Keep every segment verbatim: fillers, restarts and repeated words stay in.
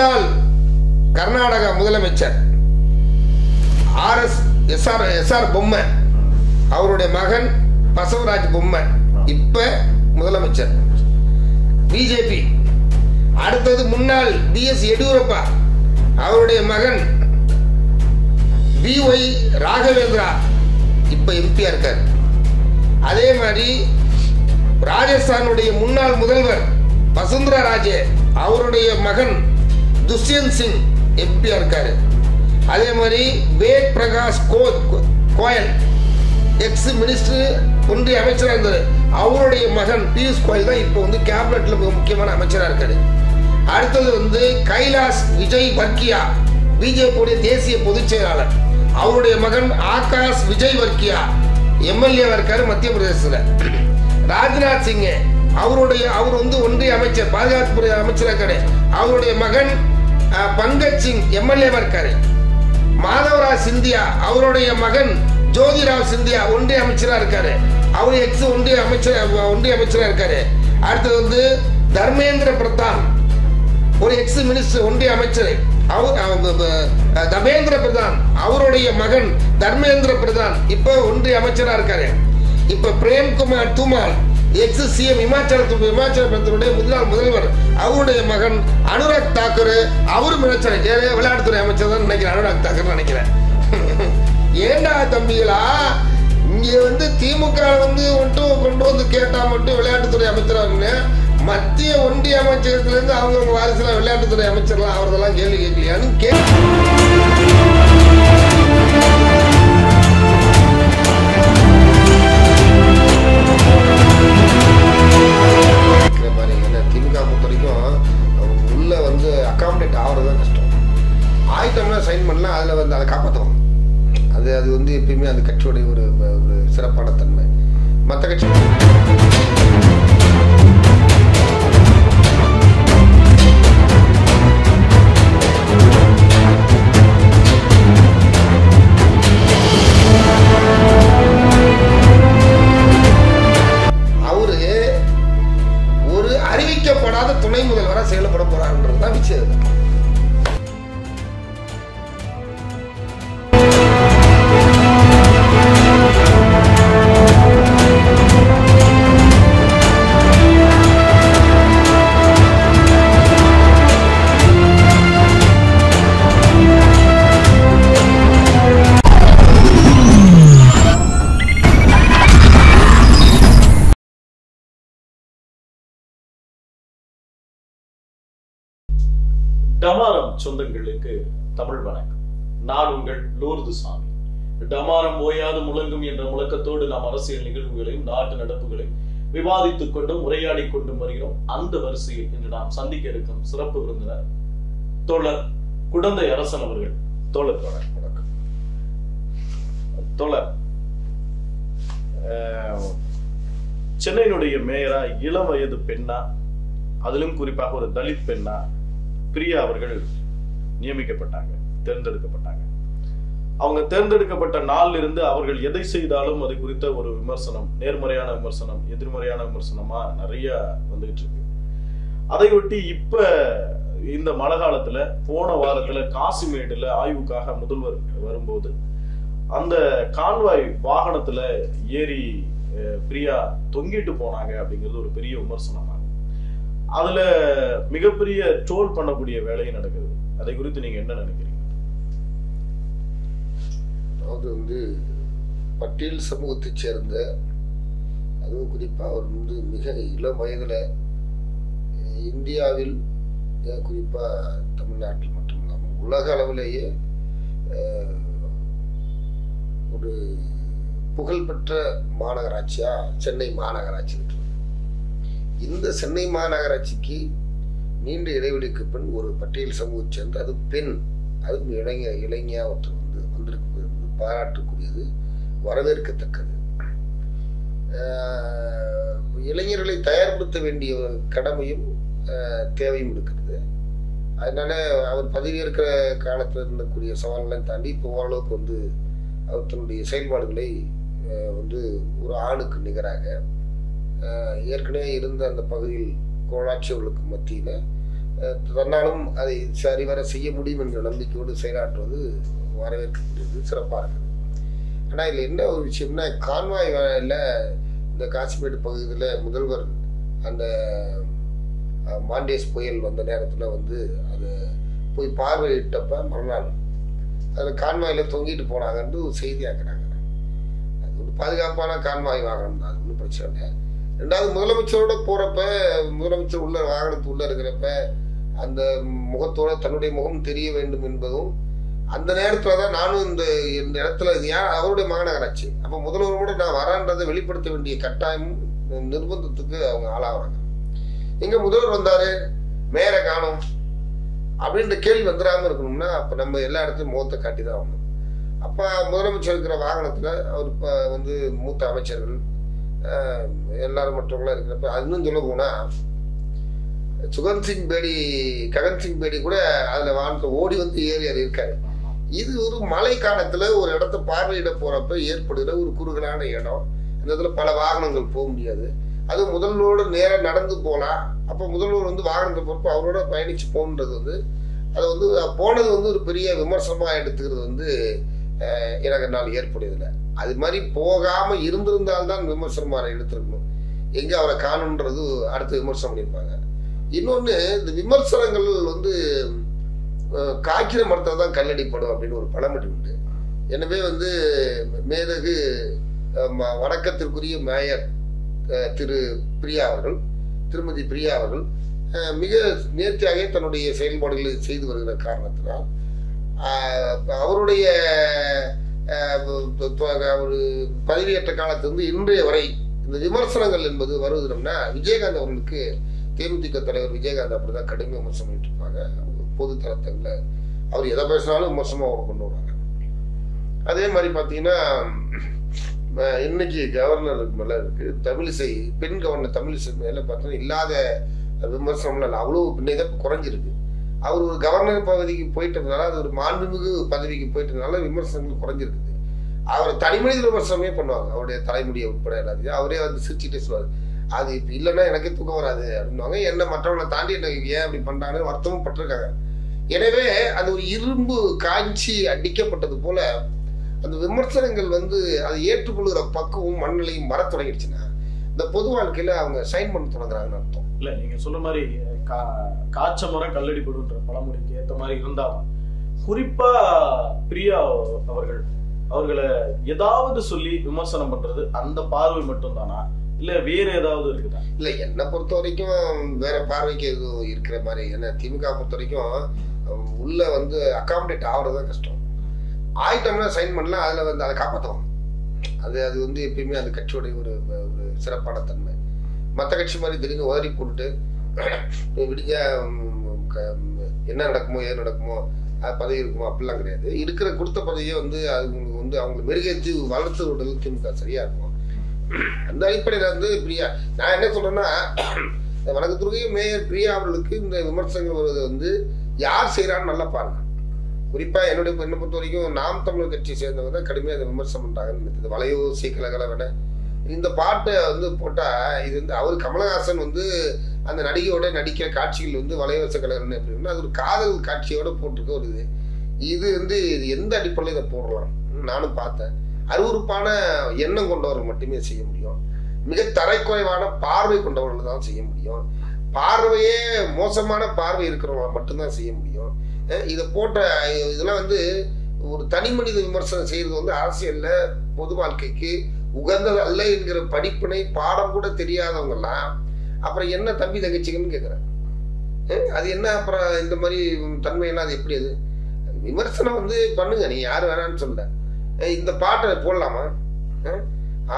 முன்னாள் கர்நாடக முதலமைச்சர் RS SR SR பொம்மை அவருடைய மகன் பசவராஜ் பொம்மை இப்ப முதலமைச்சர் பிஜேபி. அடுத்து முன்னாள் டிஎஸ் எடியூரப்பா அவருடைய மகன் பிஒய் ராகவேந்திரா இப்ப எம்பியா இருக்கார். அதே மாதிரி ராஜஸ்தானுடைய முன்னாள் முதல்வர் வசுந்தரா ராஜே அவருடைய மகன் துஷ்யந்த் சிங் எம்பியா இருக்காரு. அதே மாதிரி வேத் பிரகாஷ் கோயல் எக்ஸ் மினிஸ்டர் ஒன்றிய அமைச்சராக இருந்தார் அவருடைய மகன் பியூஷ் கோயல் தான் இப்போ வந்து கேபினட்ல மிக முக்கியமான அமைச்சராக இருக்காரு. அடுத்தது வந்து கைலாஷ் விஜய் வர்க்கியா பிஜேபியுடைய தேசிய பொதுச் செயலாளர் அவருடைய மகன் ஆகாஷ் விஜய் வர்க்கியா எம்எல்ஏவா இருக்காரு மத்திய பிரதேசத்தில். ராஜ்நாத் சிங் அவருடைய அவர் வந்து ஒன்றிய அமைச்சர் பாதுகாப்புத்துறை அமைச்சராக இருக்காரு அவருடைய மகன் பங்கஜ் சிங் எம்எல்ஏவா இருக்காரு. மாதவராஜ் சிந்தியா அவருடைய மகன் ஜோதிராவ் சிந்தியா ஒன்றிய அமைச்சராக இருக்காரு அவரு எக்ஸ் ஒன்றிய அமைச்சர் ஒன்றிய அமைச்சராக இருக்காரு. அடுத்தது வந்து தர்மேந்திர பிரதான் ஒரு எக்ஸ் மினிஸ்டர் ஒன்றிய அமைச்சர் அவர் தர்மேந்திர பிரதான் அவருடைய மகன் தர்மேந்திர பிரதான் இப்போ ஒன்றிய அமைச்சராக இருக்காரு. இப்போ பிரேம்குமார் தூமால் எக்ஸ் சிஎம் இமாச்சல இமாச்சல பிரதேசத்துடைய முன்னாள் முதல்வர் அவருடைய மகன் அனுராக் தாக்கூர் அவரும் விளையாட்டுத்துறை அமைச்சர் தான் நினைக்கிறேன் அனுராக் தாக்கூர் நினைக்கிறேன். ஏண்டா தம்பிகளா இங்க வந்து திமுக வந்து மட்டும் கொண்டு வந்து கேட்டா மட்டும் விளையாட்டுத்துறை அமைச்சராக மத்திய ஒன்றிய அமைச்சகத்திலிருந்து அவங்கவுங்க வாரிசுல விளையாட்டுத்துறை அமைச்சர்லாம் அவர்களெல்லாம் கேள்வி கேட்கலையான்னு கேள்வி. டமாரம் சொந்தங்களுக்கு தமிழ் வணக்கம். நான் உங்கள் லூர்து சாமி. டமாரம் ஓயாது முழங்கும் என்ற முழக்கத்தோடு நாம் அரசியல் நிகழ்வுகளையும் நாட்டு நடப்புகளையும் விவாதித்துக் கொண்டும் உரையாடி கொண்டும் வருகிறோம். அந்த வரிசையில் இன்று நாம் சந்திக்க இருக்கும் சிறப்பு விருந்தினர் தோழர் குடந்தை அரசன் அவர்கள். தோழர் வணக்கம். தோழர், சென்னையினுடைய மேயரா இளம் வயது பெண்ணா, அதிலும் குறிப்பாக ஒரு தலித் பெண்ணா பிரியா அவர்கள் நியமிக்கப்பட்டாங்க, தேர்ந்தெடுக்கப்பட்டாங்க. அவங்க தேர்ந்தெடுக்கப்பட்ட நாளில் இருந்து அவர்கள் எதை செய்தாலும் அது குறித்த ஒரு விமர்சனம், நேர்மறையான விமர்சனம், எதிர்மறையான விமர்சனமா நிறைய வந்துகிட்டு இருக்கு. அதை ஒட்டி இப்ப இந்த மழை காலத்துல போன வாரத்துல காசிமேடுல ஆய்வுக்காக முதல்வர் வரும்போது அந்த கான்வாய் வாகனத்துல ஏறி பிரியா தொங்கிட்டு போனாங்க அப்படிங்கிறது ஒரு பெரிய விமர்சனமா அதுல மிகப்பெரிய ட்ரோல் பண்ணக்கூடிய வேலையை நடக்குது. அதை குறித்து நீங்க என்ன நினைக்கிறீங்க? அது வந்து பட்டியல் சமூகத்தை சேர்ந்த, அதுவும் குறிப்பா அவர் வந்து மிக இளம் வயதுல இந்தியாவில், குறிப்பா தமிழ்நாட்டில் மட்டும் இல்லாமல் உலக அளவிலேயே ஒரு புகழ்பெற்ற மாநகராட்சியா சென்னை மாநகராட்சி இருக்கு. இந்த சென்னை மாநகராட்சிக்கு நீண்ட இடைவெளிக்கு பின் ஒரு பட்டியல் சமூகத்தை சேர்ந்து, அது பெண், அதுவும் இளைஞ இளைஞா ஒருத்தர் வந்து வந்திருக்க பாராட்டக்கூடியது, வரவேற்கத்தக்கது. இளைஞர்களை தயார்படுத்த வேண்டிய கடமையும் தேவையும் இருக்கிறது. அதனால அவர் பதவி இருக்கிற காலத்தில் இருக்கக்கூடிய சவால்களையும் தாண்டி இப்போ ஓரளவுக்கு வந்து அவர் தன்னுடைய செயல்பாடுகளை வந்து ஒரு ஆணுக்கு நிகராக ஏற்கனவே இருந்த அந்த பகுதியில் கோளாட்சியர்களுக்கு மத்தியில் தன்னாலும் அதை சரிவர செய்ய முடியும் என்ற நம்பிக்கையோடு செயலாற்றுவது வரவேற்கக்கூடியது, சிறப்பாக இருக்குது. ஆனால் இதில் என்ன ஒரு விஷயம்னா, கான்வாய் வேலையில் இந்த காசிமேடு பகுதியில் முதல்வர் அந்த மாண்டேஸ் புயல் வந்த நேரத்தில் வந்து அது போய் பார்வையிட்டப்ப மறுநாள் அதில் கான்வாயில் தொங்கிட்டு போனாங்கன்னு ஒரு செய்தி ஆக்குறாங்க. அது ஒரு பாதுகாப்பான கான்வாய் வாகனம் தான், அது ஒன்றும் பிரச்சனை இல்லை. ரெண்டாவது முதலமைச்சரோட போகிறப்ப முதலமைச்சர் உள்ள வாகனத்து உள்ளே இருக்கிறப்ப அந்த முகத்தோட தன்னுடைய முகம் தெரிய வேண்டும் என்பதும் அந்த நேரத்தில் தான் நானும் இந்த இந்த இடத்துல ஏன் அவருடைய மாநகராட்சி அப்போ முதல்வரோட நான் வரான்றதை வெளிப்படுத்த வேண்டிய கட்டாயம் நிர்பந்தத்துக்கு அவங்க ஆளாகிறாங்க. எங்கே முதல்வர் வந்தார் மேயரை காணும் அப்படின்ற கேள்வி வந்துடாமல் இருக்கணும்னா அப்போ நம்ம எல்லா இடத்துலையும் முகத்தை காட்டி தான் ஆகணும். அப்போ முதலமைச்சர் இருக்கிற வாகனத்தில் அவர் இப்போ வந்து மூத்த அமைச்சர்கள் எல்லாரும் மற்றவங்களாம் இருக்கிறப்ப அதுன்னு சொல்ல போனால் சுகன் சிங் பேடி ககன் சிங் பேடி கூட அதில் வானத்தில் ஓடி வந்து ஏரியாவில் இருக்காரு. இது ஒரு மழை காலத்தில் ஒரு இடத்த பார்வையிட போகிறப்ப ஏற்படுகிற ஒரு குறுகலான இடம், அந்த இடத்துல பல வாகனங்கள் போக முடியாது. அது முதல்வரோடு நேராக நடந்து போகலாம். அப்போ முதல்வர் வந்து வாகனத்தை பொறுப்பு அவரோட பயணித்து போகணுன்றது வந்து அது வந்து போனது வந்து ஒரு பெரிய விமர்சனமாக எடுத்துக்கிறது வந்து எனக்கு நாள் ஏற்படுதில்லை. அது மாதிரி போகாமல் இருந்திருந்தால்தான் விமர்சனமாக எடுத்துருக்கணும். எங்கே அவரை காணுன்றது அடுத்து விமர்சனம் பண்ணியிருப்பாங்க. இன்னொன்று, இந்த விமர்சனங்கள் வந்து காய்க்கிற மரத்தை தான் கல்லடிப்படும் அப்படின்னு ஒரு பழமொழி உண்டு. எனவே வந்து மேதகு வணக்கத்திற்குரிய மேயர் திரு பிரியா அவர்கள் திருமதி பிரியா அவர்கள் மிக நேர்த்தியாக தன்னுடைய செயல்பாடுகளை செய்து வருகிற காரணத்தினால் அவருடைய ஒரு பதவியேற்ற காலத்திலிருந்து இன்றைய வரை இந்த விமர்சனங்கள் என்பது வருவதுனா விஜயகாந்த் அவர்களுக்கு தேமுதிக தலைவர் விஜயகாந்த் அப்படி தான் கடுமையாக விமர்சனம் பண்ணிட்டு இருப்பாங்க. பொது தளத்தில் அவர் எதை பேசினாலும் விமர்சனமாக அவர் கொண்டு வராங்க. அதே மாதிரி பார்த்தீங்கன்னா இன்னைக்கு கவர்னருக்கு மேலே இருக்குது தமிழிசை பெண் கவர்னர் தமிழிசை மேலே பார்த்தீங்கன்னா இல்லாத விமர்சனம்லாம் இல்லை, அவ்வளோ பின்னதான் குறைஞ்சிருக்கு. அவர் ஒரு கவர்னர் பதவிக்கு போயிட்டதுனால அது ஒரு மாண்புமிகு பதவிக்கு போயிட்டதுனால விமர்சனங்கள் குறைஞ்சிருக்குது. அவரை தனிமனித விமர்சனமே பண்ணுவாங்க, அவருடைய தலைமுடியை உட்பட எல்லாத்தையும் அவரே வந்து சிரிச்சுட்டே சொல்லுவார். அது இப்போ இல்லைன்னா எனக்கே தூக்கம் வராது அப்படின்வாங்க. என்ன மற்றவங்களை தாண்டி என்ன ஏன் அப்படி பண்ணுறாங்கன்னு வருத்தமும் பட்டிருக்காங்க. எனவே அது ஒரு இரும்பு காய்ச்சி அடிக்கப்பட்டது போல அந்த விமர்சனங்கள் வந்து அதை ஏற்றுக்கொள்கிற பக்குவம் மண்ணிலையும் மர தொடங்கிடுச்சுன்னா இந்த பொது வாழ்க்கையில் அவங்க சைன் பண்ண தொடங்குறாங்கன்னு அர்த்தம். இல்லை, நீங்கள் சொல்ல மாதிரி கா காய்ச்ச மரம் கல்லடிப்படுன்ற பழமொழிக்கு ஏற்ற மாதிரி இருந்தாலும் குறிப்பாக பிரியா அவர்கள் அவர்களை ஏதாவது சொல்லி விமர்சனம் பண்ணுறது அந்த பார்வை மட்டும்தானா இல்லை வேறு ஏதாவது இருக்குதா? இல்லை, என்னை பொறுத்த வரைக்கும் வேற பார்வைக்கு எதுவும் இருக்கிற மாதிரி என்ன திமுக பொறுத்த வரைக்கும் உள்ளே வந்து அகாமடேட் ஆகிறது தான் கஷ்டம். ஆயிட்டோம்னா சைன் பண்ணலாம், அதில் வந்து அதை காப்பாற்றுவோம். அது அது வந்து எப்பயுமே அந்த கட்சியோடைய ஒரு ஒரு சிறப்பான தன்மை. மற்ற கட்சி மாதிரி தெரிஞ்சு உதறி போட்டுட்டு விடிஞ்ச என்ன நடக்குமோ ஏது நடக்குமோ அது பதவி இருக்குமோ அப்படிலாம் கிடையாது. இருக்கிற கொடுத்த பதவியை வந்து அவங்களுக்கு வந்து அவங்களை மெருகேற்றி வளர்த்து விடுறது திமுக சரியா இருக்கும். அந்த அடிப்படையில் வந்து பிரியா நான் என்ன சொல்றேன்னா வணக்கத்துறைய மேயர் பிரியா அவர்களுக்கு இந்த விமர்சனங்கள் வருவது வந்து யார் செய்யறான்னு நல்லா பாருங்க. குறிப்பா என்னுடைய என்னை பொறுத்த வரைக்கும் நாம் தமிழர் கட்சியை சேர்ந்தவங்க தான் கடுமையாக அதை விமர்சனம் பண்றாங்கன்னு நினைச்சது. வளைவு சீக்கிரங்களை விட இந்த பாட்டை வந்து போட்டா இது வந்து அவரு கமலஹாசன் வந்து அந்த நடிகையோட நடிக்கிற காட்சிகள் வந்து வளைவச கலகரன் அப்படின்னா அது ஒரு காதல் காட்சியோட போட்டிருக்க ஒரு இது இது வந்து இது எந்த அடிப்படையில் இதை போடலாம் நானும் பார்த்தேன். அறுவறுப்பான எண்ணம் கொண்டவர்கள் மட்டுமே செய்ய முடியும், மிக தரைக்குறைவான பார்வை கொண்டவர்கள் தான் செய்ய முடியும், பார்வையே மோசமான பார்வை இருக்கிறவங்க மட்டும்தான் செய்ய முடியும். இதை போட்ட இதெல்லாம் வந்து ஒரு தனி மனித விமர்சனம் செய்யறது வந்து அரசியல்ல பொது வாழ்க்கைக்கு உகந்தது அல்ல என்கிற படிப்பினை பாடம் கூட தெரியாதவங்கலாம் அப்புறம் என்ன தம்பி தங்கச்சிகள்னு கேட்குறாங்க. அது என்ன அப்புறம் இந்த மாதிரி தன்மையெல்லாம் அது எப்படி? அது விமர்சனம் வந்து பண்ணுங்க, நீ யார் வேணான்னு சொல்ல இந்த பாட்டை போடலாமா?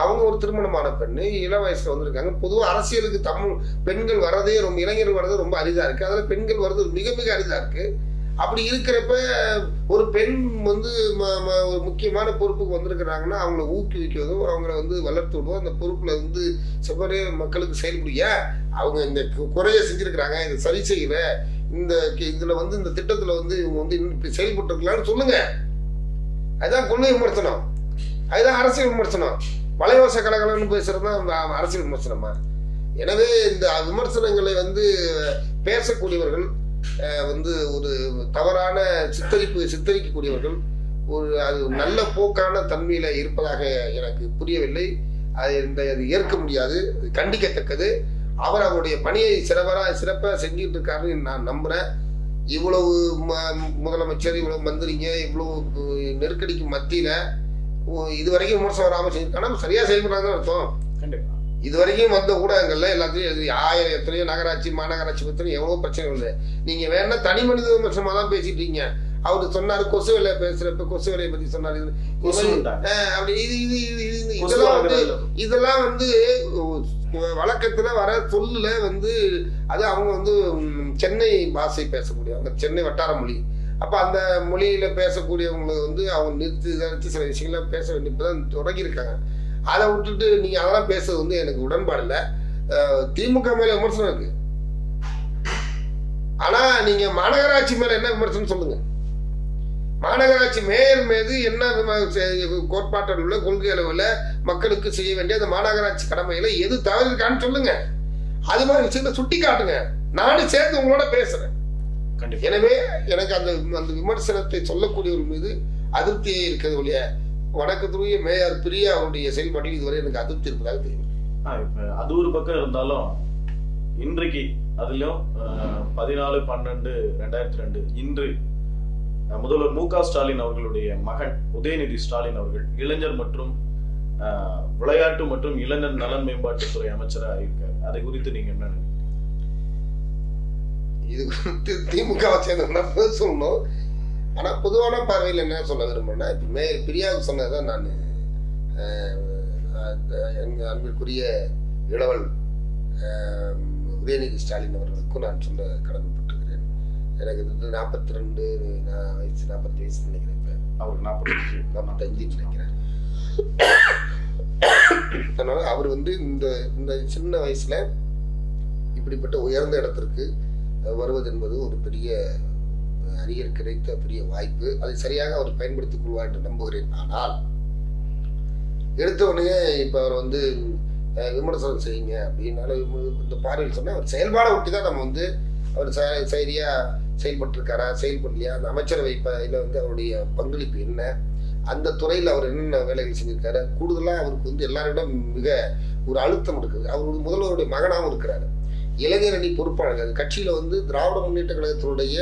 அவங்க ஒரு திருமணமான பெண்ணு இள வயசுல வந்திருக்காங்க. பொதுவாக அரசியலுக்கு தமிழ் பெண்கள் வர்றதே ரொம்ப இளைஞர்கள் வர்றது ரொம்ப அரிதாக இருக்கு, அதில் பெண்கள் வர்றது மிக மிக அரிதாக இருக்கு. அப்படி இருக்கிறப்ப ஒரு பெண் வந்து ஒரு முக்கியமான பொறுப்புக்கு வந்திருக்கிறாங்கன்னா அவங்கள ஊக்குவிக்கிறதும் அவங்கள வந்து வளர்த்து விடுவோம். அந்த பொறுப்புல வந்து செவ்வரே மக்களுக்கு செயல்புரிய அவங்க இந்த குறைய செஞ்சிருக்கிறாங்க, இதை சரி செய்யல, இந்த இதுல வந்து இந்த திட்டத்துல வந்து இவங்க வந்து இன்னும் செயல்பட்டு இருக்கலாம்னு சொல்லுங்க. அதுதான் கொள்கை விமர்சனம், அதுதான் அரசியல் விமர்சனம். வலைவாச கலகலன்னு பேசுறதுதான் அரசியல் விமர்சனமா? எனவே இந்த விமர்சனங்களை வந்து பேசக்கூடியவர்கள் வந்து ஒரு தவறான சித்தரிப்பு சித்தரிக்கக்கூடியவர்கள் ஒரு அது நல்ல போக்கான தன்மையில இருப்பதாக எனக்கு புரியவில்லை. அது ஏற்க முடியாது, கண்டிக்கத்தக்கது. அவர் அவருடைய பணியை சிறவரா சிறப்பாக செஞ்சுட்டு இருக்காருன்னு நான் நம்புறேன். இவ்வளவு முதலமைச்சர் இவ்வளவு மந்திரிங்க இவ்வளவு நெருக்கடிக்கு மத்தியில இதுவரைக்கும் விமர்சனம் வராமல் செஞ்சிருக்காங்க, சரியா செயல்படுறாங்கன்னு அர்த்தம். கண்டிப்பா இதுவரைக்கும் வந்த ஊடகங்கள்ல எல்லாத்துலயும் ஆயிரம் எத்தனையோ நகராட்சி மாநகராட்சி பத்திரம் எவ்வளவு பிரச்சனை இல்லை. நீங்க வேணா தனி மனித விமர்சனமா தான் பேசிட்டு இருக்கீங்க. அவரு சொன்னாரு கொசு வேலையை பேசுறப்ப கொசு வேலையை பத்தி சொன்னாரு. இதெல்லாம் வந்து இதெல்லாம் வந்து வழக்கத்துல வர சொல்லுல வந்து அது அவங்க வந்து சென்னை பாஷை பேசக்கூடிய அவங்க சென்னை வட்டார மொழி. அப்ப அந்த மொழியில பேசக்கூடியவங்களை வந்து அவங்க நிறுத்தி நிறுத்தி சில விஷயங்கள பேச வேண்டிய இப்பதான் தொடங்கி இருக்காங்க. அதை விட்டுட்டு நீங்க அதெல்லாம் பேசுறது வந்து எனக்கு உடன்பாடு இல்லை. திமுக மேல விமர்சனம் இருக்கு, ஆனா நீங்க மாநகராட்சி மேல என்ன விமர்சனம் சொல்லுங்க. மாநகராட்சி மேயர் மீது என்ன கோட்பாட்டில் உள்ள கொள்கை அளவுல மக்களுக்கு செய்ய வேண்டிய அந்த மாநகராட்சி கடமையில எது தவறு இருக்கான்னு சொல்லுங்க. அது மாதிரி விஷயத்த சுட்டி காட்டுங்க. நானும் சேர்ந்து உங்களோட பேசுறேன். எனவே எனக்கு அந்த அந்த விமர்சனத்தை சொல்லக்கூடியவர் மீது அதிருப்தியே இருக்கிறது ஒழிய வணக்கத்துக்குரிய மேயர் பிரியா அவருடைய செயல்பாட்டில் இதுவரை எனக்கு அதிருப்தி இருப்பதாக தெரியும். அது ஒரு பக்கம் இருந்தாலும் இன்றைக்கு அதுலயும் பதினாலு பன்னெண்டு ரெண்டாயிரத்தி ரெண்டு இன்று முதல்வர் மு க ஸ்டாலின் அவர்களுடைய மகன் உதயநிதி ஸ்டாலின் அவர்கள் இளைஞர் மற்றும் விளையாட்டு மற்றும் இளைஞர் நலன் மேம்பாட்டுத்துறை அமைச்சராக இருக்கார். அதை குறித்து நீங்க என்ன நினைக்கிறீங்க? இது குறித்து திமுகவை சேர்ந்த சொல்லணும். ஆனா பொதுவான பார்வையில் என்ன சொல்ல விரும்புறேன்னா இப்ப மேயர் பிரியாவுக்கு சொன்னதுதான் நான் எங்க அன்பிற்குரிய இளவல் உதயநிதி ஸ்டாலின் அவர்களுக்கும் நான் சொல்ல கடமைப்பட்டிருக்கிறேன். எனக்கு வந்து நாற்பத்தி ரெண்டு வயசு நாற்பத்தி வயசு நினைக்கிறேன். இப்போ அவருக்கு நாற்பத்தஞ்சு நாற்பத்தஞ்சு நினைக்கிறேன். அதனால அவர் வந்து இந்த இந்த சின்ன வயசுல இப்படிப்பட்ட உயர்ந்த இடத்திற்கு வருவது என்பது ஒரு பெரிய அறிஞர் கிடைத்த பெரிய வாய்ப்பு. அதை சரியாக அவர் பயன்படுத்திக் கொள்வார் என்று நம்புகிறேன். ஆனால் எடுத்த உடனே இப்ப அவர் வந்து விமர்சனம் செய்யுங்க அப்படின்னால இந்த பார்வையில் சொன்னா அவர் செயல்பாடை ஒட்டிதான் நம்ம வந்து அவர் சரியா செயல்பட்டு இருக்காரா செயல்படலையா அந்த அமைச்சரவை இதுல வந்து அவருடைய பங்களிப்பு என்ன அந்த துறையில் அவர் என்னென்ன வேலைகள் செஞ்சிருக்காரு. கூடுதலா அவருக்கு வந்து எல்லாரிடம் மிக ஒரு அழுத்தம் இருக்குது. அவர் வந்து முதல்வருடைய மகனாகவும் இருக்கிறாரு. இளைஞர் அணி பொறுப்பாளர்கள் கட்சியில வந்து திராவிட முன்னேற்ற கழகத்தினுடைய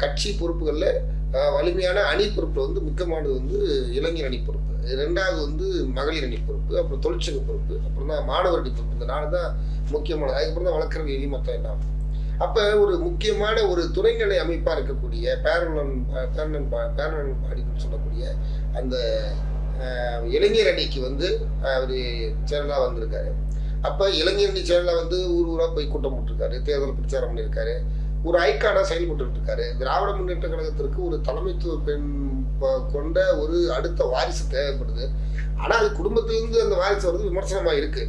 கட்சி பொறுப்புகள்ல வலிமையான அணி பொறுப்புல வந்து முக்கியமானது வந்து இளைஞர் அணி பொறுப்பு, ரெண்டாவது வந்து மகளிர் அணி பொறுப்பு, அப்புறம் தொழிற்சங்க பொறுப்பு, அப்புறம் தான் மாணவர் அணி பொறுப்பு. இந்த நாலு தான் முக்கியமானது. அதுக்கப்புறம் தான் வழக்கறிஞர் எலி மொத்தம் எல்லாம். அப்ப ஒரு முக்கியமான ஒரு துறைநிலை அமைப்பா இருக்கக்கூடிய பேரலன் பேரலன் பேரலன் பாடின்னு சொல்லக்கூடிய அந்த இளைஞர் அணிக்கு வந்து அவரு சேனலா வந்திருக்காரு. அப்ப இளைஞர் அணி சேனலா வந்து ஊர் ஊரா போய் கூட்டம் போட்டிருக்காரு, தேர்தல் பிரச்சாரம் பண்ணியிருக்காரு, ஒரு ஐக்கானா செயல்பட்டு இருக்காரு. திராவிட முன்னேற்ற கழகத்திற்கு ஒரு தலைமைத்துவ பெண் கொண்ட ஒரு அடுத்த வாரிசு தேவைப்படுது. ஆனா அது குடும்பத்திலிருந்து அந்த வாரிசு வந்து விமர்சனமா இருக்கு.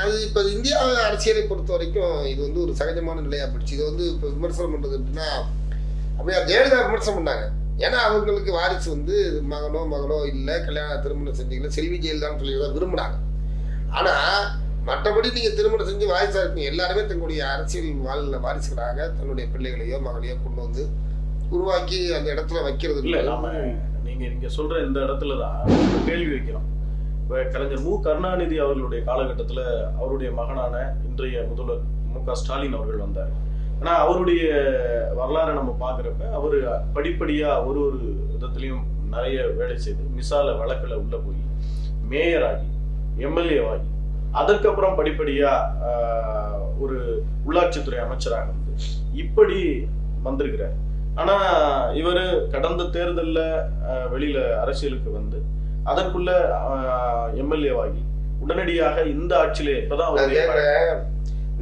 அது இப்ப இந்தியா அரசியலை பொறுத்த வரைக்கும் இது வந்து ஒரு சகஜமான நிலையா போயிடுச்சு. இது வந்து இப்ப விமர்சனம் பண்றது அப்படின்னா அப்படியா ஜெயலலிதா விமர்சனம் பண்ணாங்க. ஏன்னா அவங்களுக்கு வாரிசு வந்து மகனோ மகளோ இல்லை, கல்யாணம் திருமணம் செஞ்சீங்களா செல்வி ஜெயலலிதான்னு சொல்லிதான் விரும்புனாங்க. ஆனா மற்றபடி நீங்க திருமணம் செஞ்சு வாரிசா இருக்கீங்க. எல்லாருமே தங்களுடைய அரசியல் வாழ்ல வாரிசுகளாக தன்னுடைய பிள்ளைகளையோ மகளையோ கொண்டு வந்து உருவாக்கி அந்த இடத்துல வைக்கிறது இல்லை. நாம நீங்க நீங்க சொல்ற இந்த இடத்துலதான் கேள்வி வைக்கிறோம். இப்ப கலைஞர் மு கருணாநிதி அவர்களுடைய காலகட்டத்துல அவருடைய மகனான இன்றைய முதல்வர் மு க ஸ்டாலின் அவர்கள் வந்தார். ஆனா அவருடைய வரலாறு நம்ம பாக்குறப்ப அவரு படிப்படியா ஒரு ஒரு விதத்திலையும் நிறைய வேலை செய்து மிசால வழக்குல உள்ள போய் மேயராகி எம்எல்ஏவாகி அதற்கப்புறம் படிப்படியா ஒரு உள்ளாட்சித்துறை அமைச்சராக வந்து இப்படி வந்திருக்கிறார். ஆனா இவரு கடந்த தேர்தல்ல வெளியில அரசியலுக்கு வந்து அதற்குள்ள எம்எல்ஏவாகி உடனடியாக இந்த ஆட்சியிலே இப்பதான்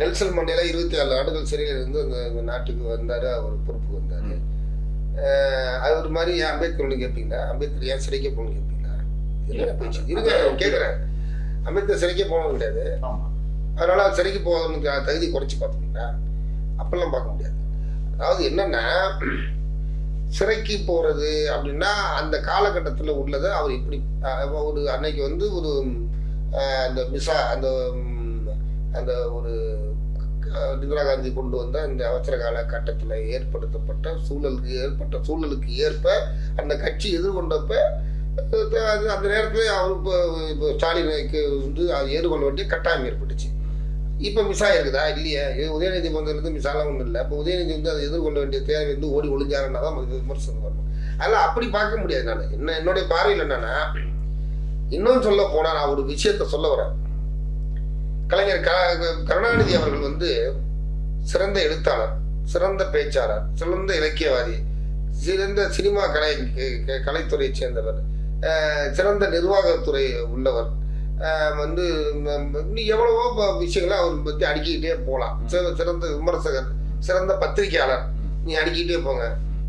நெல்சன் மண்டேலா இருபத்தி ஏழு ஆண்டுகள் சிறையில் இருந்து அந்த நாட்டுக்கு வந்தாரு, அவர் பொறுப்புக்கு வந்தாரு. அது ஒரு மாதிரி அம்பேத்கர் கேட்பீங்களா? அம்பேத்கர் ஏன் சிறைக்க போகணும்னு கேட்பீங்களா? கேட்கிறேன். அம்பேத்கர் சிறைக்கு போனது கிடையாது. அதனால சிறைக்கு போவதுக்கு தகுதி குறைச்சி பார்த்துக்கிட்டா அப்பெல்லாம் பார்க்க முடியாது. அதாவது என்னன்னா சிறைக்கு போறது அப்படின்னா அந்த காலகட்டத்தில் உள்ளதை அவர் எப்படி ஒரு அன்னைக்கு வந்து ஒரு அந்த மிசா அந்த அந்த ஒரு इंदिरा गांधी கொண்டு வந்த அந்த அவசர கால கட்டத்தில் ஏற்படுத்தப்பட்ட சூழலுக்கு ஏற்பட்ட சூழலுக்கு ஏற்ப அந்த கட்சி எதிர்கொண்டப்ப அந்த நேரத்துல அவரு ஸ்டாலினுக்கு வந்து ஏற்றுக்கொள்ள வேண்டிய கட்டாயம் ஏற்பட்டுச்சு. இப்போ மிஸ் ஆயிருக்குதா இல்லையா? உதயநிதி வந்ததுலேருந்து மிஸ்ஸாலாம் ஒன்றும் இல்லை. அப்போ உதயநிதி வந்து அதை எதிர்கொள்ள வேண்டிய தேவை வந்து ஓடி ஒளிஞ்சாருன்னா தான் விமர்சனம் வரணும். அதெல்லாம் அப்படி பார்க்க முடியாது. நான் என்ன என்னுடைய பார்வையில் என்னன்னா, இன்னும் சொல்ல போனால் நான் ஒரு விஷயத்த சொல்ல வரேன். கலைஞர் கருணாநிதி அவர்கள் வந்து சிறந்த எழுத்தாளர், சிறந்த பேச்சாளர், சிறந்த இலக்கியவாதி, சிறந்த சினிமா கலை கலைத்துறையை சேர்ந்தவர், சிறந்த நிர்வாகத்துறை உள்ளவர், வந்து இன்னும் எவ்வளவோ விஷயங்களை அவர் பற்றி அடுக்கிக்கிட்டே போகலாம். சிறந்த விமர்சகர், சிறந்த பத்திரிகையாளர், நீ அடுக்கிக்கிட்டே போங்க.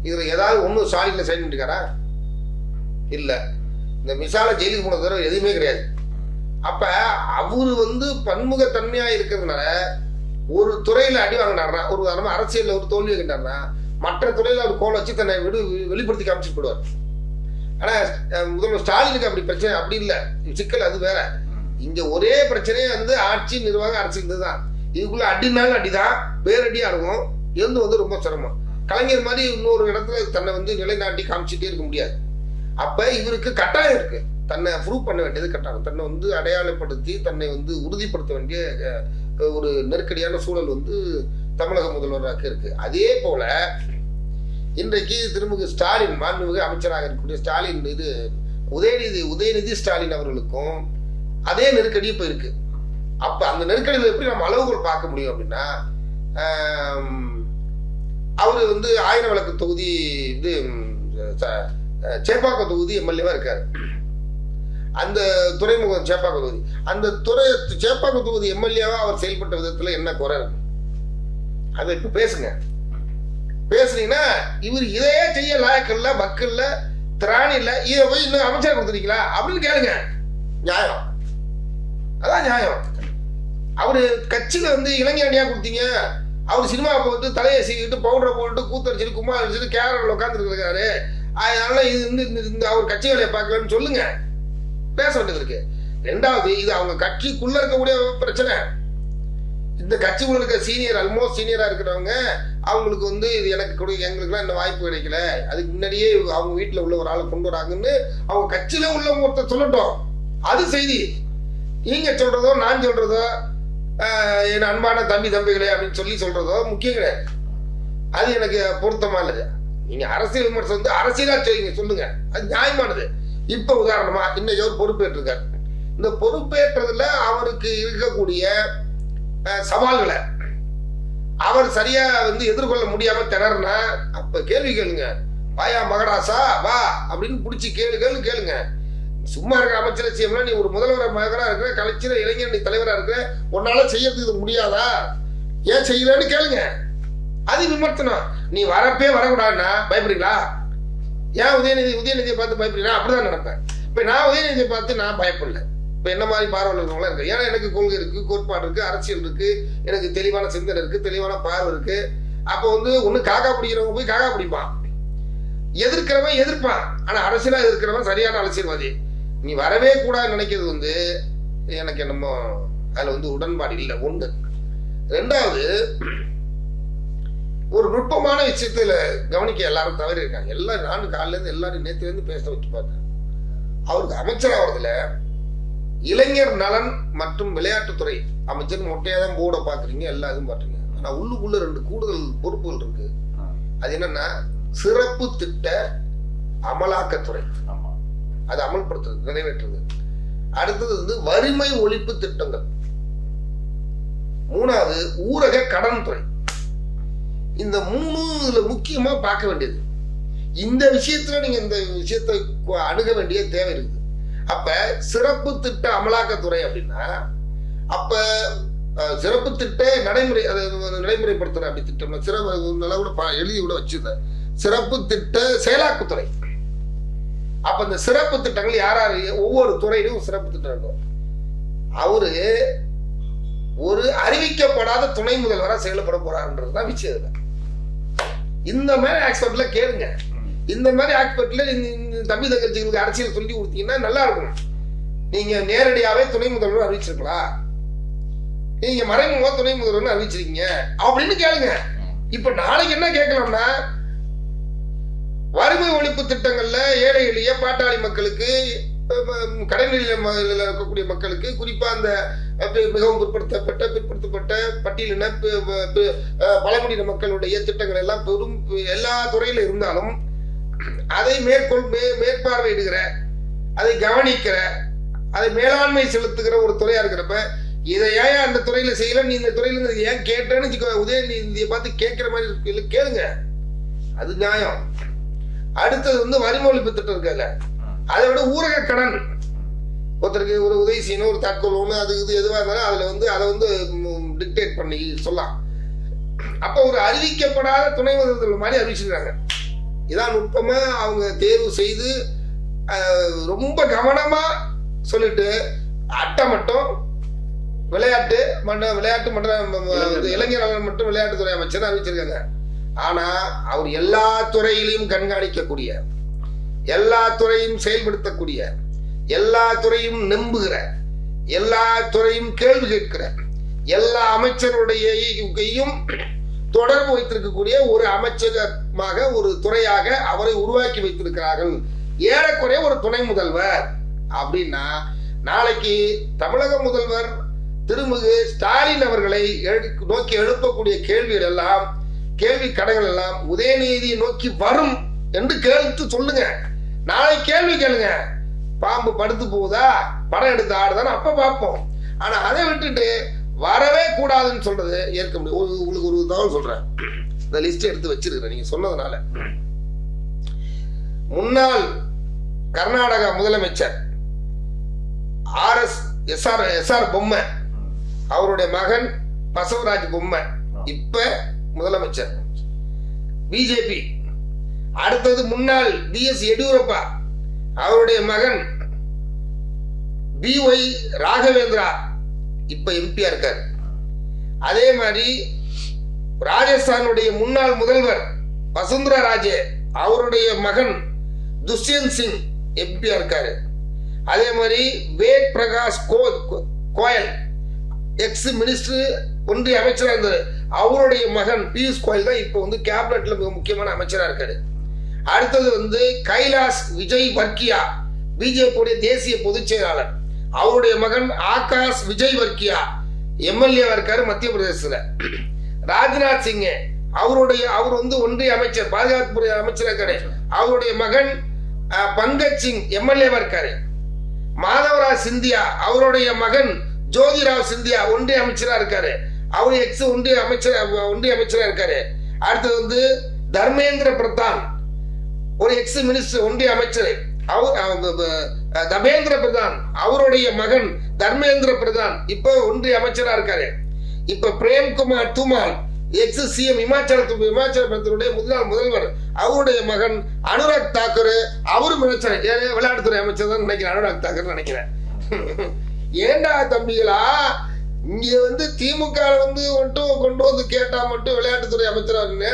இதில் ஏதாவது ஒன்றும் ஸ்டாலினில் சைன் பண்ணிருக்காரா? இல்லை. இந்த மிசாலை ஜெயிலுக்கு போன தடவை எதுவுமே கிடையாது. அப்ப அவரு வந்து பன்முகத்தன்மையா இருக்கிறதுனால ஒரு துறையில அடி வாங்கினார்னா, ஒரு அரசியல் ஒரு தோல்வி வைக்கிட்டார்னா மற்ற துறையில அவர் கோல் வச்சு தன்னை விடு வெளிப்படுத்தி காமிச்சிட்டு போடுவார். ஆனா முதல்வர் ஸ்டாலினுக்கு அப்படி பிரச்சனை அப்படி இல்லை, சிக்கல் அது வேற. இங்க ஒரே பிரச்சனையே வந்து ஆட்சி நிர்வாகம் அரசியல் இதுதான். இதுக்குள்ள அடினாலும் அடிதான், வேறடியா இருக்கும். இருந்து வந்து ரொம்ப சிரமம். கலைஞர் மாதிரி இன்னொரு இடத்துல தன்னை வந்து நிலைநாட்டி காமிச்சுட்டே இருக்க முடியாது. அப்ப இவருக்கு கட்டாயம் இருக்கு, தன்னை ப்ரூவ் பண்ண வேண்டியது கட்டாயம், தன்னை வந்து அடையாளப்படுத்தி தன்னை வந்து உறுதிப்படுத்த வேண்டிய ஒரு நெருக்கடியான சூழல் வந்து தமிழக முதல்வராக இருக்கு. அதே போல இன்றைக்கு திருமிகு ஸ்டாலின், மாண்புமிகு அமைச்சராக இருக்கக்கூடிய ஸ்டாலின் இது உதயநிதி உதயநிதி ஸ்டாலின் அவர்களுக்கும் அதே நெருக்கடி இப்போ இருக்கு. அப்ப அந்த நெருக்கடியில் எப்படி நம்ம அளவுகள் பார்க்க முடியும் அப்படின்னா, அவரு வந்து ஆயிரம் விளக்கு தொகுதி இது சேப்பாக்கம் தொகுதி எம்எல்ஏவா இருக்காரு. அந்த துறைமுகம் சேப்பாக்கம் தொகுதி, அந்த துறை சேப்பாக்கம் தொகுதி எம்எல்ஏவா அவர் செயல்பட்ட விதத்துல என்ன குறை இருக்கு? அதை இப்ப பேசுங்க. பேசுனீங்கன்னா இவர் இதையே செய்ய லாயக்கல்ல, மக்கள்ல திராணி இல்ல, இதை போய் இன்னும் அமைச்சர் கொடுத்துருக்கீங்களா அப்படின்னு கேளுங்க. நியாயம் அதான் நியாயம். அவரு கட்சியில வந்து இளைஞர் அணியா கொடுத்தீங்க. அவர் சினிமாவை போட்டு தலையை சீக்கிட்டு பவுடரை போட்டு கூத்தடிச்சிட்டு கும்மா அடிச்சுட்டு கேரள உட்காந்துட்டு இருக்காரு. அதனால இது வந்து அவர் கட்சி வேலையை பார்க்கலன்னு சொல்லுங்க. பேச வேண்டியது இருக்கு. ரெண்டாவது, இது அவங்க கட்சிக்குள்ள இருக்கக்கூடிய பிரச்சனை. இந்த கட்சிக்குள்ள இருக்க சீனியர், ஆல்மோஸ்ட் சீனியரா இருக்கிறவங்க அவங்களுக்கு வந்து இது எனக்கு எங்களுக்குலாம் இன்னும் வாய்ப்பு கிடைக்கல, அதுக்கு முன்னாடியே அவங்க வீட்டுல உள்ள ஒரு ஆளை கொண்டு வராங்கன்னு அவங்க கட்சியில உள்ள ஒருத்தர் சொல்லட்டும். அது செய்தி. நீங்க சொல்றதோ நான் சொல்றதோ என் அன்பான தம்பி தம்பிகளே அப்படின்னு சொல்லி சொல்றதோ முக்கியம் கிடையாது. அது எனக்கு பொருத்தமா இல்லை. நீங்க அரசியல் விமர்சனம் வந்து அரசியலா செய்யுங்க, சொல்லுங்க, அது நியாயமானது. இப்ப உதாரணமா இன்னைக்கு அவர் பொறுப்பேற்றிருக்காரு. இந்த பொறுப்பேற்றதுல அவருக்கு இருக்கக்கூடிய சவால்களை அவர் சரியா வந்து எதிர்கொள்ள முடியாம திணறினா அப்ப கேள்வி கேளுங்க. வாயா மகராசா வா அப்படின்னு பிடிச்சி கேளுங்க கேளுங்க. சும்மா இருக்கிற அமைச்சர் செய்யலாம். நீ ஒரு முதல்வர மகனா இருக்கிற, கலைஞர் இளைஞர் நீ தலைவரா இருக்கிற, உன்னால செய்யறதுக்கு இது முடியாதா, ஏன் செய்யலன்னு கேளுங்க. அது விமர்சனம். நீ வரப்பே வரக்கூடாதுன்னா பயப்படுறீங்களா? ஏன் உதயநிதி உதயநிதியை பார்த்து பயப்படுறீங்கன்னா? அப்படிதான் நடப்பேன். இப்போ நான் உதயநிதியை பார்த்து நான் பயப்படல. இப்போ என்ன மாதிரி பார்வையில் இருக்கவங்களாம் இருக்கு? ஏன்னா எனக்கு கொள்கை இருக்கு, கோட்பாடு இருக்கு, அரசியல் இருக்கு, எனக்கு தெளிவான சிந்தனை இருக்கு, தெளிவான பார்வை இருக்கு. அப்போ வந்து ஒன்று காக்கா பிடிக்கிறவங்க போய் காக்கா பிடிப்பான், எதிர்க்கிறவன் எதிர்ப்பான். ஆனால் அரசியலா எதிர்க்கிறவன் சரியான அரசியல்வாதி. நீ வரவே கூடாதுன்னு நினைக்கிறது வந்து எனக்கு என்னமோ அதில் வந்து உடன்பாடு இல்லை. ஒன்று. ரெண்டாவது, ஒரு நுட்பமான விஷயத்துல கவனிக்க எல்லாரும் தவறி இருக்காங்க. எல்லாரும் நானும் காலில இருந்து எல்லாரும் நேத்துல இருந்து பேச வச்சு பார்த்தேன். அவருக்கு அமைச்சராகிறதுல இளைஞர் நலன் மற்றும் விளையாட்டுத்துறை அமைச்சர் மொட்டையா தான் போட பாக்குறீங்க, எல்லா இதுவும் பாக்குறீங்க. ஆனா உள்ளுக்குள்ள ரெண்டு கூடுதல் பொறுப்புகள் இருக்கு. அது என்னன்னா, சிறப்பு திட்ட அமலாக்கத்துறை, அது அமல்படுத்துறது, நிறைவேற்றுறது. அடுத்தது வந்து வறுமை ஒழிப்பு திட்டங்கள். மூணாவது ஊரக கடன் துறை. இந்த மூணு இதுல முக்கியமா பார்க்க வேண்டியது. இந்த விஷயத்துல நீங்க இந்த விஷயத்தை அணுக வேண்டிய தேவை இருக்குது. அப்ப சிறப்பு திட்ட அமலாக்கத்துறை அப்படின்னா, அப்ப சிறப்பு திட்ட நடைமுறை நடைமுறைப்படுத்துற அப்படி திட்டம் சிறப்பு எழுதி கூட வச்சிருந்தேன். சிறப்பு திட்ட செயலாக்குத்துறை. அப்ப இந்த சிறப்பு திட்டங்கள் யார் யாரு ஒவ்வொரு துறையிலும் சிறப்பு திட்டம் இருக்கும். அவரு ஒரு அறிவிக்கப்படாத துணை முதல்வராக செயல்பட போறாருன்றதுதான் விஷயம். இல்லை இந்த மாதிரி ஆக்ஸ்பர்ட்ல கேளுங்க. இந்த மாதிரி ஆக்ஸ்பர்ட்ல தம்பி தங்கச்சிகளுக்கு அரசியல் சொல்லி கொடுத்தீங்கன்னா நல்லா இருக்கும். நீங்க நேரடியாவே துணை முதல்வர் அறிவிச்சிருக்கலாம். நீங்க மறைமுகமா துணை முதல்வர்னு அறிவிச்சிருக்கீங்க அப்படின்னு கேளுங்க. இப்ப நாளைக்கு என்ன கேட்கலாம்னா, வறுமை ஒழிப்பு திட்டங்கள்ல ஏழை எளிய பாட்டாளி மக்களுக்கு, கடல்நிலையில் இருக்கக்கூடிய மக்களுக்கு, குறிப்பா அந்த மிகவும் பிற்படுத்தப்பட்ட பிற்படுத்தப்பட்ட பட்டியலின பழங்குடியின மக்களுடைய திட்டங்கள் எல்லாம் பெரும் எல்லா துறையில இருந்தாலும் அதை மேற்கொள் மேற்பார்வையிடுகிற, அதை கவனிக்கிற, அதை மேலாண்மை செலுத்துகிற ஒரு துறையா இருக்கிறப்ப இதை ஏன் அந்த துறையில செய்யல, நீ இந்த துறையில ஏன் கேட்டேன்னு உதயநிதியை பார்த்து கேட்கிற மாதிரி கேளுங்க. அது நியாயம். அடுத்தது வந்து வறுமை ஒழிப்பு திட்டம் இருக்குல்ல, அதை விட ஊரக கடன், ஒருத்தருக்கு ஒரு உதவி செய்யணும், ஒரு தற்கொலை ஒன்று, அது இது எதுவாக இருந்தாலும் அதில் வந்து அதை வந்து டிக்டேட் பண்ணி சொல்லலாம். அப்போ ஒரு அறிவிக்கப்படாத துணை முதல்வர் மாதிரி அறிவிச்சிருக்காங்க. இதான் நுட்பமாக அவங்க தேர்வு செய்து ரொம்ப கவனமாக சொல்லிட்டு அட்டை மட்டும் விளையாட்டு மற்ற விளையாட்டு மற்ற இளைஞர்கள் மட்டும் விளையாட்டுத்துறை அமைச்சர் அறிவிச்சிருக்காங்க. ஆனால் அவர் எல்லா துறையிலையும் கண்காணிக்கக்கூடிய, எல்லா துறையும் செயல்படுத்தக்கூடிய, எல்லா துறையும் நம்புகிற, எல்லா துறையும் கேள்வி கேட்கிற, எல்லா அமைச்சருடையும் தொடர்பு வைத்திருக்கக்கூடிய ஒரு அமைச்சகமாக ஒரு துறையாக அவரை உருவாக்கி வைத்திருக்கிறார்கள். ஏறக்குறைய ஒரு துணை முதல்வர் அப்படின்னா நாளைக்கு தமிழக முதல்வர் திருமிகு ஸ்டாலின் அவர்களை நோக்கி எழுப்பக்கூடிய கேள்விகள் எல்லாம், கேள்வி கடைகள் எல்லாம் உதயநிதியை நோக்கி வரும் என்று கேட்டு சொல்லுங்க. நாளை கேள்வி கேளுங்க. பாம்பு படுத்து போகுதா, படம் எடுத்து ஆடுதான்னு அப்ப பார்ப்போம். ஆனா அதை விட்டுட்டு வரவே கூடாதுன்னு சொல்றது ஏற்க முடியும். உங்களுக்கு ஒரு தகவல் சொல்றேன், இந்த லிஸ்ட் எடுத்து வச்சிருக்கிறேன் நீங்க சொன்னதுனால. முன்னாள் கர்நாடக முதலமைச்சர் R S S R S R Bommai, அவருடைய மகன் பசவராஜ் பொம்மை இப்ப முதலமைச்சர் பிஜேபி. அடுத்தது முன்னாள் பி எஸ் எடியூரப்பா, அவருடைய மகன் பி ஒய் ராகவேந்திரா இப்ப எம்பியா இருக்கார். அதே மாதிரி ராஜஸ்தானுடைய முன்னாள் முதல்வர் வசுந்தரா ராஜே, அவருடைய மகன் துஷ்யந்த் சிங் எம்பியா இருக்காரு. அதே மாதிரி வேத் பிரகாஷ் கோயல், எக்ஸ் மினிஸ்டர், ஒன்றிய அமைச்சராக இருந்தார், அவருடைய மகன் பியூஷ் கோயல் தான் இப்போ வந்து கேபினட்ல மிக முக்கியமான அமைச்சராக இருக்காரு. அடுத்தது வந்து கைலாஷ் விஜய் வர்க்கியா, பிஜேபி தேசிய பொதுச் செயலாளர், அவருடைய மகன் ஆகாஷ் விஜய் வர்க்கியா எம்எல்ஏ இருக்காரு மத்திய பிரதேசத்துல. ராஜ்நாத் சிங், அவருடைய அவர் வந்து ஒன்றிய அமைச்சர், பாதுகாப்புத்துறை அமைச்சராக இருக்காரு, அவருடைய மகன் பங்கஜ் சிங் எம்எல்ஏவா இருக்காரு. மாதவராவ் சிந்தியா, அவருடைய மகன் ஜோதிராவ் சிந்தியா ஒன்றிய அமைச்சரா இருக்காரு, அவரு எக்ஸ் ஒன்றிய அமைச்சர் ஒன்றிய அமைச்சரா இருக்காரு. அடுத்தது வந்து தர்மேந்திர பிரதான், ஒரு எக்ஸ் மினிஸ்டர் ஒன்றிய அமைச்சர், அவர் தர்மேந்திர பிரதான், அவருடைய மகன் தர்மேந்திர பிரதான் இப்போ ஒன்றிய அமைச்சரா இருக்காரு. இப்ப பிரேம்குமார் துமால், எக்ஸ் சிஎம், இமாச்சல இமாச்சல பிரதேசத்துடைய முன்னாள் முதல்வர், அவருடைய மகன் அனுராக் தாக்கூர், அவரும் விளையாட்டுத்துறை அமைச்சர் தான் நினைக்கிறேன், அனுராக் தாக்கூர் நினைக்கிறேன். ஏண்டா தம்பிகளா, இங்க வந்து திமுக வந்து மட்டும் கொண்டு வந்து கேட்டா மட்டும் விளையாட்டுத்துறை அமைச்சரான்னு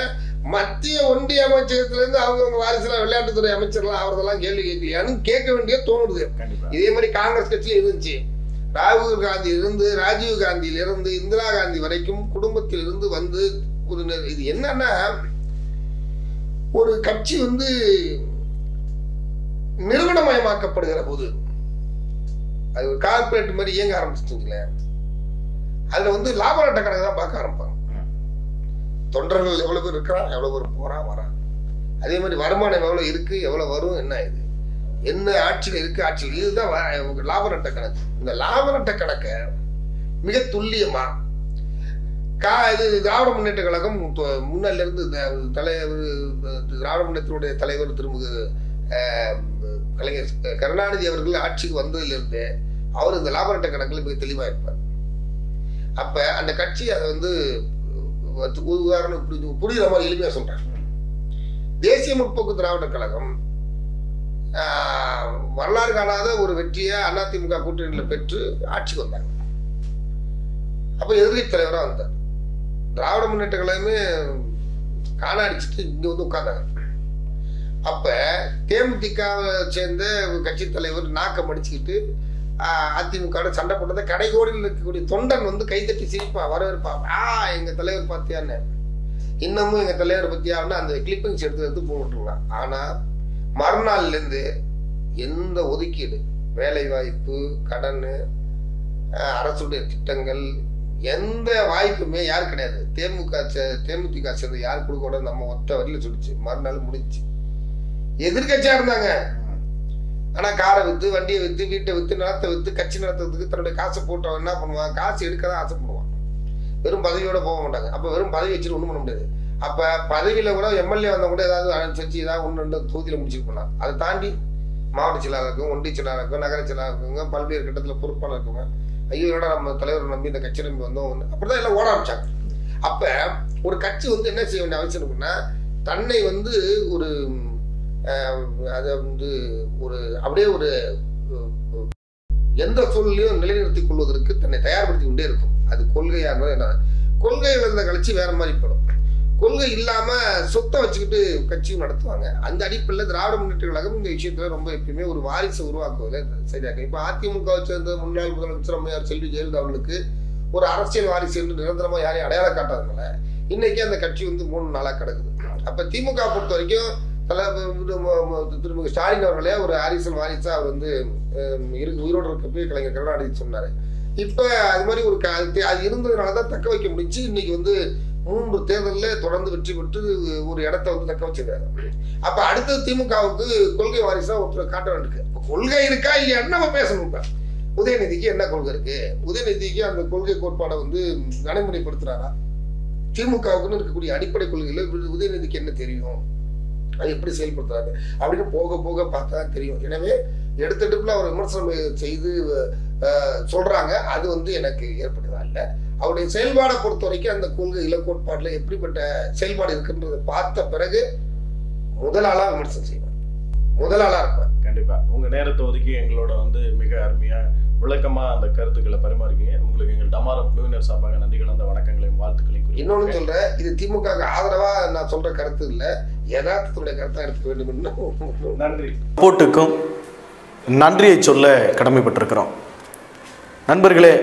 மத்திய ஒன்றிய அமைச்சகத்துல இருந்து அவங்க வாரிசுலாம் விளையாட்டுத்துறை அமைச்சர்லாம் அவரெல்லாம் கேள்வி கேட்கலையான்னு கேட்க வேண்டிய தோணுது. இதே மாதிரி காங்கிரஸ் கட்சியில இருந்துச்சு. ராகுல் காந்தி இருந்து ராஜீவ் காந்தியில இருந்து இந்திரா காந்தி வரைக்கும் குடும்பத்தில் இருந்து வந்து ஒரு இது என்னன்னா, ஒரு கட்சி வந்து நிறுவனமயமாக்கப்படுகிற போது அது ஒரு கார்பரேட் மாதிரி இயங்க ஆரம்பிச்சுங்களேன், அதுல வந்து லாப நட்ட கணக்கு தான் பார்க்க ஆரம்பிப்பாங்க. தொண்டர்கள் எவ்வளவு பேர் இருக்கிறான், எவ்வளவு பேர் போறான் வரான், அதே மாதிரி வருமானம் எவ்வளவு இருக்கு, எவ்வளவு வரும், என்ன இது, என்ன ஆட்சியில் இருக்கு, ஆட்சியில் இதுதான் லாப நட்ட கணக்கு. இந்த லாப நட்ட கணக்கை மிக துல்லியமா கா இது திராவிட முன்னேற்ற கழகம் முன்னால இருந்து தலைவர் திராவிட முன்னேற்றத்துடைய தலைவர் திருமிகு கலைஞர் கருணாநிதி அவர்கள் ஆட்சிக்கு வந்ததிலிருந்து அவர் இந்த லாப நட்ட கணக்கில் மிக தெளிவா இருப்பார். அப்ப அந்த கட்சி அதை வந்து உதாரணம் புரியுற மாதிரி எளிமையா சொல்றாங்க. தேசிய முற்போக்கு திராவிட கழகம் வரலாறு காணாத ஒரு வெற்றியை அதிமுக கூட்டணியில பெற்று ஆட்சிக்கு வந்தாங்க. அப்ப எதிர்கட்சி தலைவராக வந்தார். திராவிட முன்னேற்ற கழகமே காணாடிச்சுட்டு இங்க வந்து உட்கார்ந்தாங்க. அப்ப தேமுதிகாவை சேர்ந்த கட்சி தலைவர் நாக்கம் அடிச்சுக்கிட்டு அதிமுக சண்டை போட்டதை கடைகோடியில் இருக்கக்கூடிய தொண்டன் வந்து கைதட்டி சிரிப்பா வரவேற்பான், ஆ எங்கள் தலைவர் பார்த்தியான்னு. இன்னமும் எங்கள் தலைவர் பற்றியான்னு அந்த கிளிப்பிங்ஸ் எடுத்து எடுத்து போட்டுருக்கலாம். ஆனால் மறுநாள்லேருந்து எந்த ஒதுக்கீடு, வேலைவாய்ப்பு, கடன், அரசுடைய திட்டங்கள், எந்த வாய்ப்புமே யார் கிடையாது. தேமுக தேமுதிக சேர்ந்து யார் கொடுக்கூட நம்ம ஒத்த வரியில சொல்லிச்சு. மறுநாள் முடிஞ்சு எதிர்கட்சியா இருந்தாங்க. ஆனா காரை வித்து, வண்டியை வித்து, வீட்டை வித்து, நிலத்தை வித்து, கட்சி நடத்துறதுக்கு தன்னுடைய காசை போட்டவன் என்ன பண்ணுவான், காசு எடுக்கதான் ஆசைப்படுவான். வெறும் பதவியோட போக மாட்டாங்க. அப்ப வெறும் பதவி வச்சுட்டு ஒண்ணும் பண்ண முடியாது. அப்ப பதவியில கூட எம்எல்ஏ வந்த கூட ஏதாவது அனுசரிச்சு ஏதாவது ஒன்று ரெண்டு தொகுதியில முடிச்சுட்டு போனாங்க. அதை தாண்டி மாவட்ட செயலாளருக்கும், ஒன்றிய செயலாளருக்கும், நகர செயலாளருக்குங்க, பல்வேறு கட்டத்துல பொறுப்பாளர் இருக்குங்க. ஐயோ என்னடா நம்ம தலைவர் நம்பி இந்த கட்சி நம்பி வந்தோம் அப்படிதான் எல்லாம் ஓட ஆரம்பிச்சாங்க. அப்ப ஒரு கட்சி வந்து என்ன செய்ய வேண்டிய அவசியம் இருக்குன்னா, தன்னை வந்து ஒரு அதை வந்து ஒரு அப்படியே ஒரு எந்த சூழ்நிலையும் நிலைநிறுத்திக் கொள்வதற்கு தன்னை தயார்படுத்தி கொண்டே இருக்கும். அது கொள்கையா இருந்தாலும் என்ன, கொள்கையில இருந்த கட்சி வேற மாதிரி போடும். கொள்கை இல்லாம சொத்தை வச்சுக்கிட்டு கட்சியும் நடத்துவாங்க. அந்த அடிப்படையில் திராவிட முன்னேற்ற கழகம் இந்த விஷயத்துல ரொம்ப எப்பயுமே ஒரு வாரிசை உருவாக்குவதில் சரியாக. இப்ப அதிமுக சேர்ந்த முன்னாள் முதலமைச்சர் அம்மையார் செல்வி ஜெயலலிதா அவர்களுக்கு ஒரு அரசியல் வாரிசு என்று நிரந்தரமா யாரையும் அடையாளம் காட்டாதனால இன்னைக்கு அந்த கட்சி வந்து மூணு நாளா கிடக்குது. அப்ப திமுக பொறுத்த வரைக்கும் திரும்ப ஸ்டாலின் அவர்களே ஒரு அரசியல் வாரிசா அவர் வந்து இருக்கு உயிரோடு இருக்கப்பே கலைஞர் கருணாநிதி சொன்னாரு. இப்ப அது மாதிரி ஒரு அது இருந்ததுனாலதான் தக்க வைக்க முடிச்சு. இன்னைக்கு வந்து மூன்று தேர்தலில் தொடர்ந்து வெற்றி பெற்று ஒரு இடத்த வந்து தக்க வச்சிருக்காரு. அப்ப அடுத்தது திமுகவுக்கு கொள்கை வாரிசா ஒருத்தர் காட்ட வேண்டியிருக்கு. கொள்கை இருக்கா இல்லையான்னு நம்ம பேசணும். உதயநிதிக்கு என்ன கொள்கை இருக்கு, உதயநிதிக்கு அந்த கொள்கை கோட்பாடை வந்து நடைமுறைப்படுத்துறாரா, திமுகவுக்குன்னு இருக்கக்கூடிய அடிப்படை கொள்கையில உதயநிதிக்கு என்ன தெரியும், அது எப்படி செயல்படுத்துறாரு அப்படின்னு போக போக பார்த்தா தெரியும். எனவே எடுத்தெடுப்புல அவர் விமர்சனம் செய்து சொல்றாங்க. அது வந்து எனக்கு ஏற்படுதா இல்லை. அவருடைய செயல்பாடை பொறுத்த வரைக்கும் அந்த கொள்கையில கோட்பாடுல எப்படிப்பட்ட செயல்பாடு இருக்குன்றத பார்த்த பிறகு முதலாளா விமர்சனம் செய்வார், முதலாளா இருப்பார். கண்டிப்பா உங்க நேரத்தை ஒதுக்கி எங்களோட வந்து மிக அருமையா விளக்கமா அந்த கருத்துக்களை பரிமாறுங்க. உங்களுக்கு எங்கள் டமாரோ குழுவினர் சார்பாக நன்றி கலந்த வணக்கங்களையும் வாழ்த்துக்களையும். இன்னொன்னு சொல்றேன், இது திமுக ஆதரவா நான் சொல்ற கருத்து இல்ல, யதார்த்தத்துடைய கருத்தா எடுக்க வேண்டும். நன்றி. போட்டுக்கும் நன்றியை சொல்ல கடமைப்பட்டிருக்கிறோம். நண்பர்களே,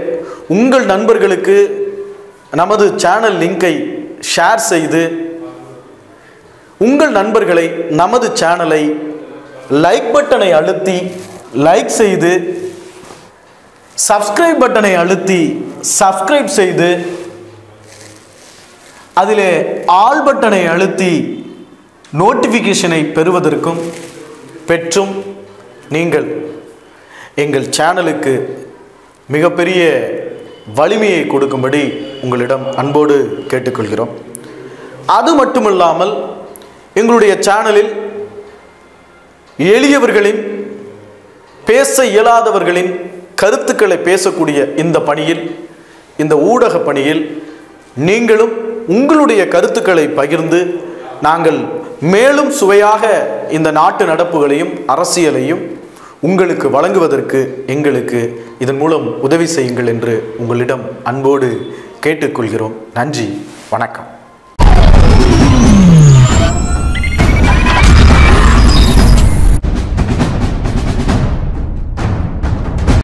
உங்கள் நண்பர்களுக்கு நமது சேனல் லிங்கை ஷேர் செய்து உங்கள் நண்பர்களை நமது சேனலை லைக் பட்டனை அழுத்தி லைக் செய்து சப்ஸ்கிரைப் பட்டனை அழுத்தி சப்ஸ்கிரைப் செய்து அதிலே ஆல் பட்டனை அழுத்தி நோட்டிஃபிகேஷனை பெறுவதற்கும் பெற்றும் நீங்கள் எங்கள் சேனலுக்கு மிகப்பெரிய வலிமையை கொடுக்கும்படி உங்களிடம் அன்போடு கேட்டுக்கொள்கிறோம். அது மட்டுமில்லாமல் எங்களுடைய சேனலில் எளியவர்களின், பேச இயலாதவர்களின் கருத்துக்களை பேசக்கூடிய இந்த பணியில், இந்த ஊடக பணியில் நீங்களும் உங்களுடைய கருத்துக்களை பகிர்ந்து நாங்கள் மேலும் சுவையாக இந்த நாட்டு நடப்புகளையும் அரசியலையும் உங்களுக்கு வழங்குவதற்கு எங்களுக்கு இதன் மூலம் உதவி செய்யுங்கள் என்று உங்களிடம் அன்போடு கேட்டுக்கொள்கிறோம். நன்றி, வணக்கம்.